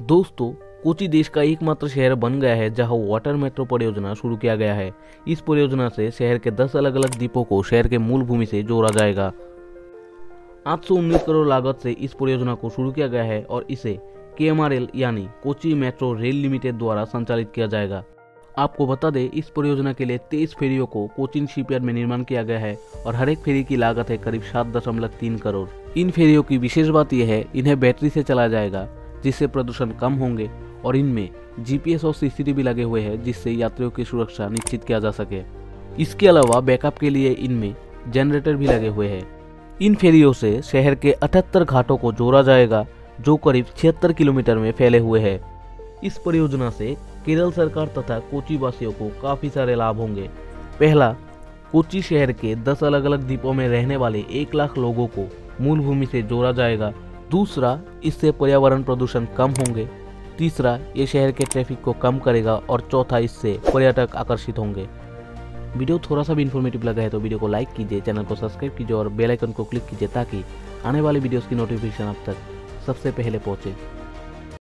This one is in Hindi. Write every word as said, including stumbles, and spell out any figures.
दोस्तों, कोची देश का एकमात्र शहर बन गया है जहां वाटर मेट्रो परियोजना शुरू किया गया है। इस परियोजना से शहर के दस अलग अलग द्वीपों को शहर के मूल भूमि से जोड़ा जाएगा। आठ सौ उन्नीस करोड़ लागत से इस परियोजना को शुरू किया गया है और इसे के एम आर एल यानी कोची मेट्रो रेल लिमिटेड द्वारा संचालित किया जाएगा। आपको बता दें, इस परियोजना के लिए तेईस फेरियों को कोचिन शिप यार्ड में निर्माण किया गया है और हर एक फेरी की लागत है करीब सात दशमलव तीन करोड़। इन फेरियों की विशेष बात यह है, इन्हें बैटरी से चलाया जाएगा जिससे प्रदूषण कम होंगे और इनमें जी पी एस और सी सी टी वी लगे हुए हैं जिससे यात्रियों की सुरक्षा निश्चित किया जा सके। इसके अलावा बैकअप के लिए इनमें जनरेटर भी लगे हुए हैं। इन फेरियों से शहर के अठहत्तर घाटों को जोड़ा जाएगा जो करीब छिहत्तर किलोमीटर में फैले हुए है। इस परियोजना से केरल सरकार तथा कोची वासियों को काफी सारे लाभ होंगे। पहला, कोची शहर के दस अलग अलग द्वीपों में रहने वाले एक लाख लोगों को मूल भूमि से जोड़ा जाएगा। दूसरा, इससे पर्यावरण प्रदूषण कम होंगे। तीसरा, ये शहर के ट्रैफिक को कम करेगा और चौथा, इससे पर्यटक आकर्षित होंगे। वीडियो थोड़ा सा भी इन्फॉर्मेटिव लगा है तो वीडियो को लाइक कीजिए, चैनल को सब्सक्राइब कीजिए और बेल आइकन को क्लिक कीजिए ताकि आने वाले वीडियोस की नोटिफिकेशन आप तक सबसे पहले पहुंचे।